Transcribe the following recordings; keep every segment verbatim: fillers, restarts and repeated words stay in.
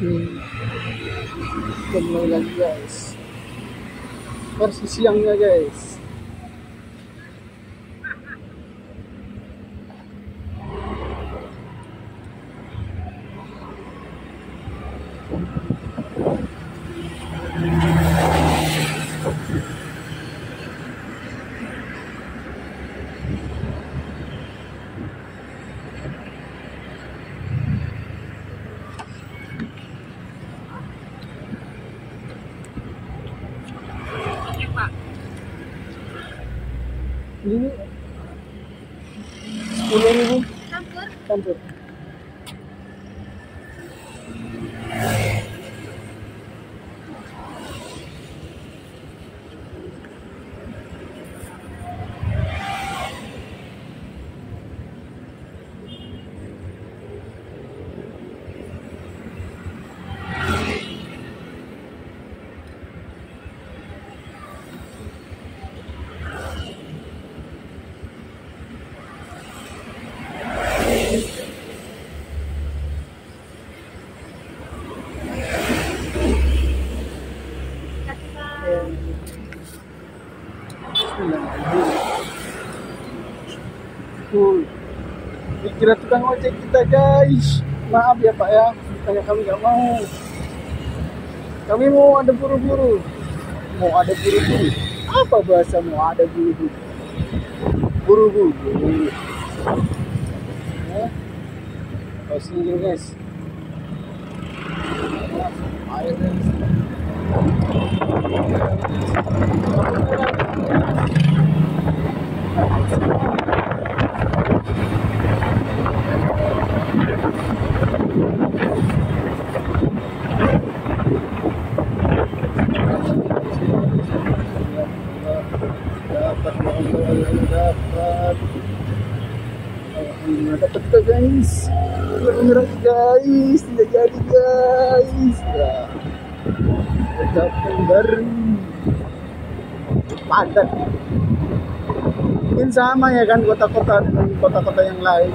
Kita mulai lagi guys, versi siangnya guys. Ini sepuluh ribu campur campur tuh, dikira tukang ojek kita guys. Maaf ya Pak ya, bukannya kami nggak mau. Kami mau ada buru-buru, mau ada buru-buru. Apa bahasa mau ada buru-buru? Buru-buru. Kau sini guys. Ayo guys. Dapat kita guys, beneran guys, tidak jadi guys. Dapat yang baru, padat. Mungkin sama ya kan kota-kota dengan kota-kota yang lain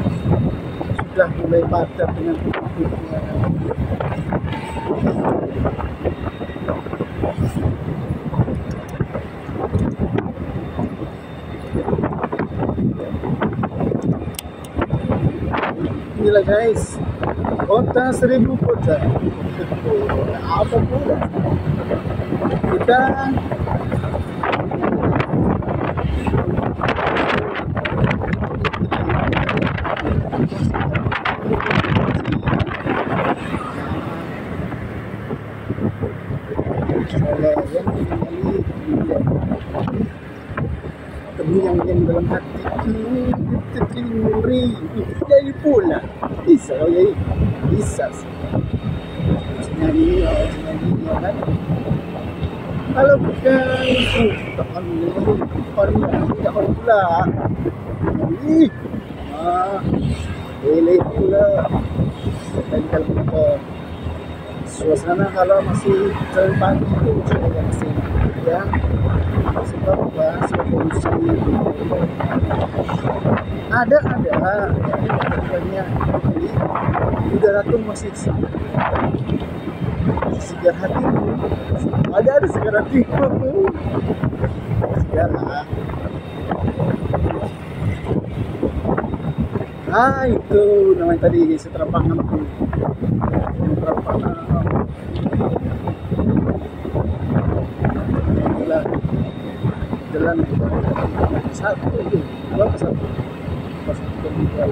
sudah mulai padat dengan penduduknya. Inilah guys, kota seribu kota. Apa pula kita yang yang dalam hatiku tertimburi dari pula bisa kau jadi bisa sendiri sendiri kan kalau bukan bukan orang tidak orang pula ini ah lele pula dan kalau suasana kalau masih terlalu pagi itu yang masih ya sebab bahas revolusi ada ada banyak jadi udara tuh masih segar segar hati ada ada segar hati segar ah itu namanya tadi seterapangan tuh seterapangan jalan satu itu dua ke satu pas kita tinggal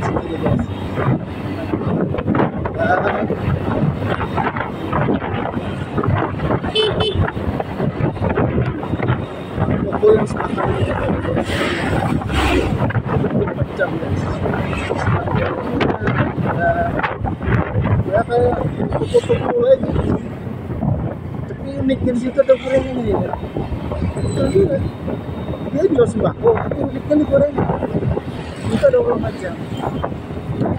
sedikit guys yang sekarang ini macam ya kayak kupu-kupu aja tapi uniknya disitu ada goreng ini dia jual sembako tapi uniknya di goreng itu ada orang macam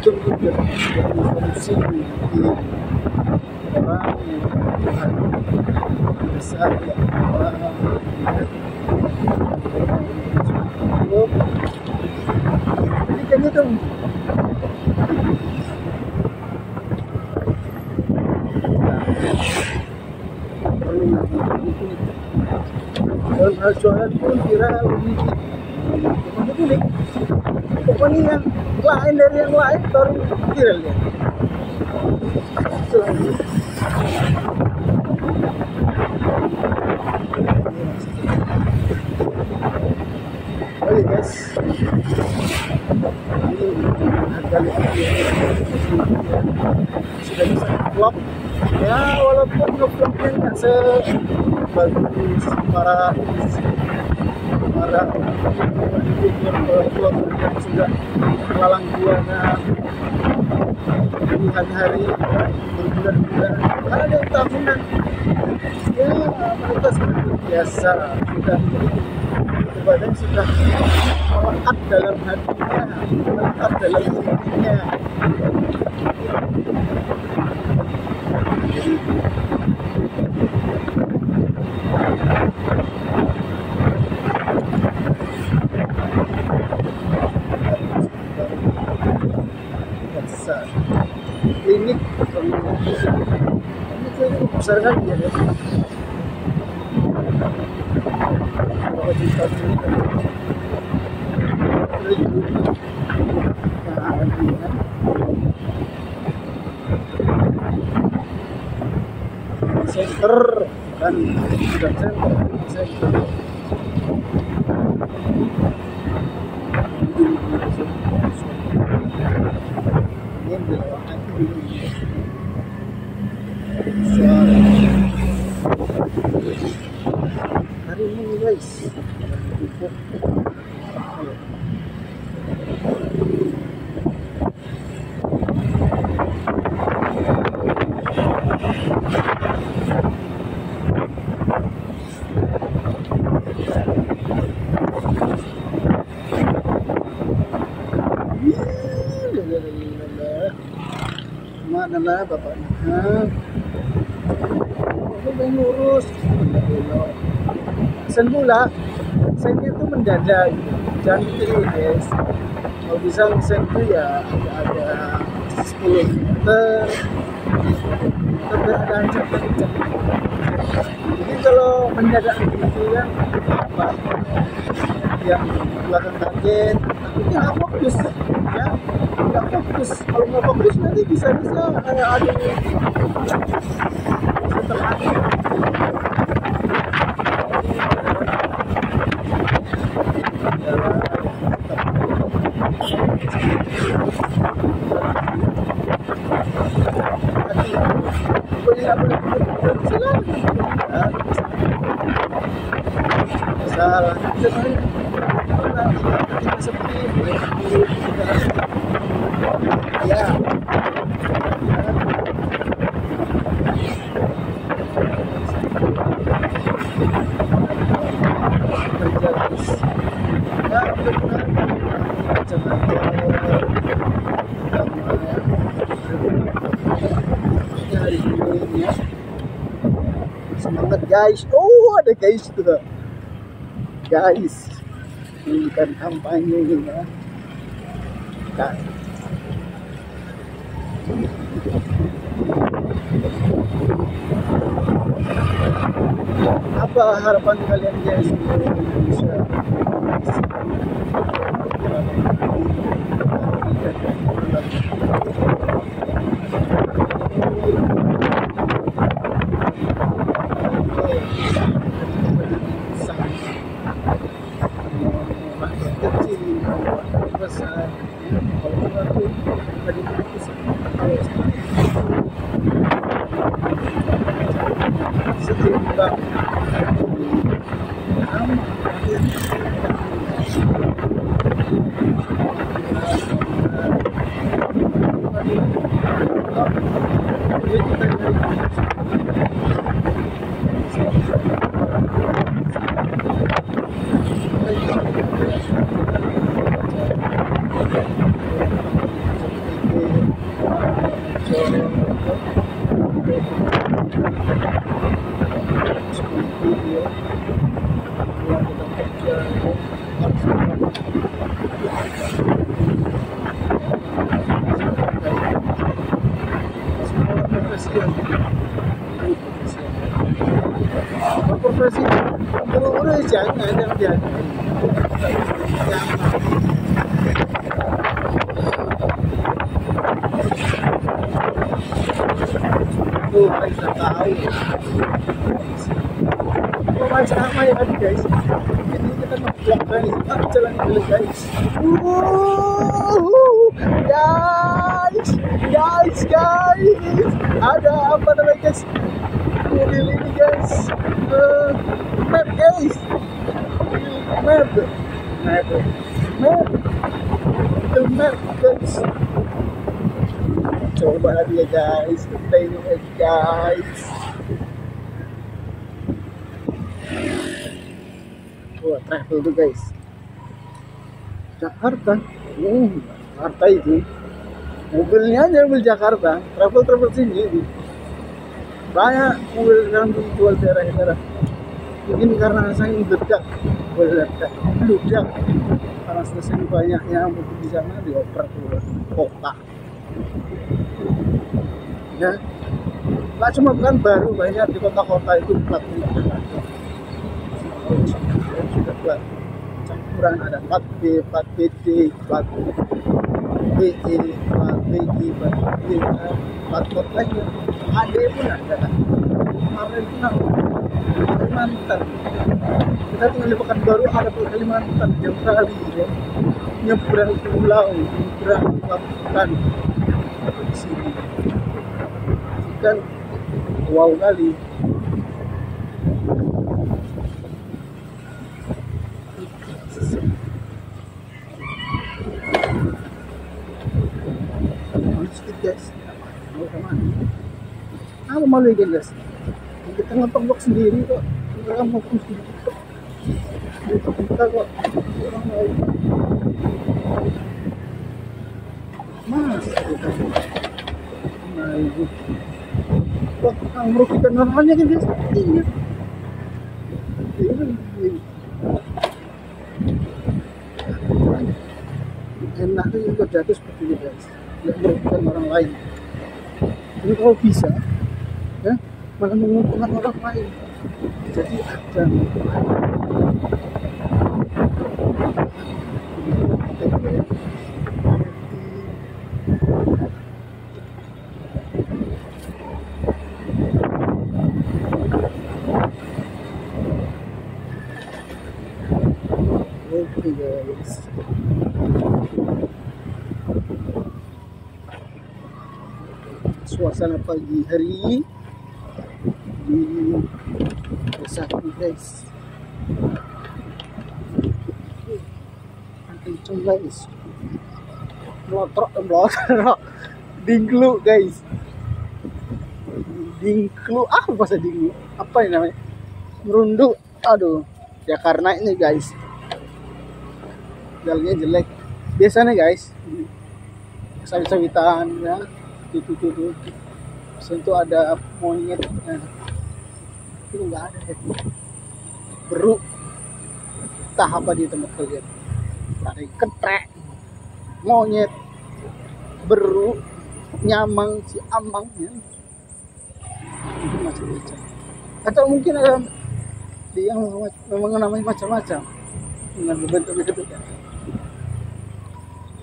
cukup berkontribusi di orang yang besar yang orang belum ikan itu. Dan hasilnya pun viral di publik. Pokoknya yang lain dari yang lain baru viral ya. Oke guys, ini harga sudah bisa vlog. Ya walaupun ngevlognya nggak sebagus para para vlog yang sudah melalang buana puluhan hari, berbulan-bulan, karena ada tahunan. Ya mereka sudah biasa, sudah badan sudah melekat dalam hatinya, melekat dalam hatinya. Klinik klinik besar kan ya. Nah, center dan sudah center center hari ini guys mana lah bapaknya aku pengen lurus pula, sengkir itu mendadak gitu. Jangan ditiru guys, kalau bisa sengkir ya ada sepuluh meter terlanjut. Jadi kalau mendadak begitu kan apa yang belakang kaget takutnya nggak fokus ya, nggak fokus. Kalau nggak fokus nanti bisa-bisa ada ada semangat guys. Oh ada guys tuh guys, ini kan kampanye ya kan. Apa harapan kalian guys untuk Indonesia? Terima kasih. yang profesi orang-orang jahat yang jahat sama ya tadi guys, ini kita ngeblok guys, kita jalan dulu guys. Wuuuuh guys, guys, guys, ada apa namanya guys, mobil ini guys, uh, map guys, map, map, map, the map guys. Coba lagi ya guys, kita ini guys. Wah, travel tuh guys, Jakarta, uh, Jakarta itu mobilnya aja mobil Jakarta, travel travel sini itu. Banyak mobil yang dijual daerah-daerah. Mungkin karena saya bedak, bedak, bedak, karena selesai banyaknya mobil di sana dioper ke kota. Ya, nggak cuma bukan baru, banyak di kota-kota itu platnya Jakarta. Sudah buat campuran, ada empat B, empat B D, empat B E, empat B G, empat B E, empat B E lagi, A D pun ada kan? Kemarin pun ada Kalimantan, kita tinggal di Pekanbaru, ada Kalimantan jauh kali ya, nyebrang pulau, nyebrang lakukan di sini kan, wow kali. Aku malu ya guys, kita ngetok-ngetok sendiri kok, kita ngetok sendiri kok, kita kok, orang lain mas, kita nah itu kok kita merugikan normalnya kan guys, iya enaknya juga jatuh seperti ini guys, yang merugikan orang lain. Ini kalau bisa ya, malah menguntungkan orang lain. Jadi ada oke guys, suasana pagi hari di Besaki guys, kenceng guys, melotrok melotrok dinglu guys, dinglu apa bahasa dinglu apa ini namanya, merunduk, aduh ya karena ini guys jalannya jelek biasanya guys, sawit-sawitan ya. Itu-itu itu ada monyet eh. Itu nggak ada ya. Beruk entah apa di tempat kalian, ada ketrek, monyet, beruk, nyamang, si ambang ya. Mungkin macam-macam atau mungkin ada dia yang memang namanya macam-macam dengan bentuk-bentuk ya.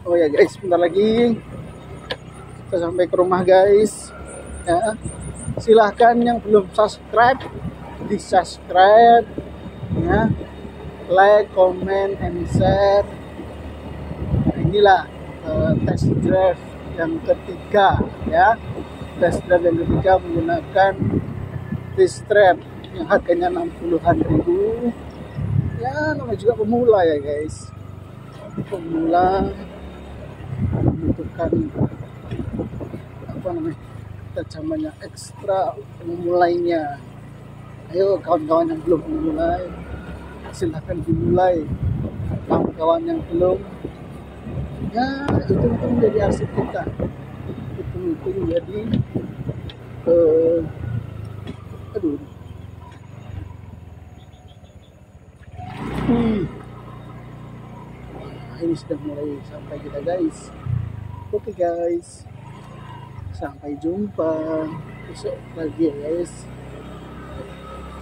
Oh ya guys, bentar lagi sampai ke rumah guys ya, silahkan yang belum subscribe di subscribe ya, like, comment, and share. Nah, inilah uh, test drive yang ketiga ya, test drive yang ketiga menggunakan test drive yang harganya enam puluhan ribu ya, namanya juga pemula ya guys, pemula membutuhkan apa namanya tajamannya ekstra memulainya. Ayo kawan-kawan yang belum memulai silahkan dimulai, kawan-kawan yang belum ya itu itu menjadi arsip kita, itu itu menjadi eh, aduh hmm. Nah, ini sudah mulai sampai kita guys. Oke okay guys, sampai jumpa. besok pagi ya guys.